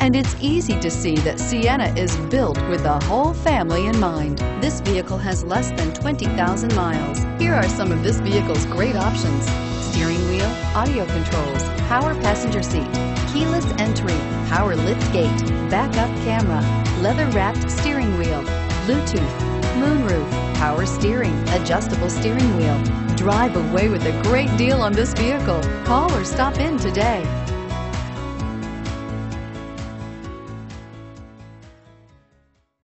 and it's easy to see that Sienna is built with the whole family in mind. This vehicle has less than 20,000 miles. Here are some of this vehicle's great options: steering wheel audio controls, power passenger seat, keyless entry, power lift gate, backup camera, leather-wrapped steering wheel, Bluetooth, moonroof, power steering, adjustable steering wheel. Drive away with a great deal on this vehicle. Call or stop in today.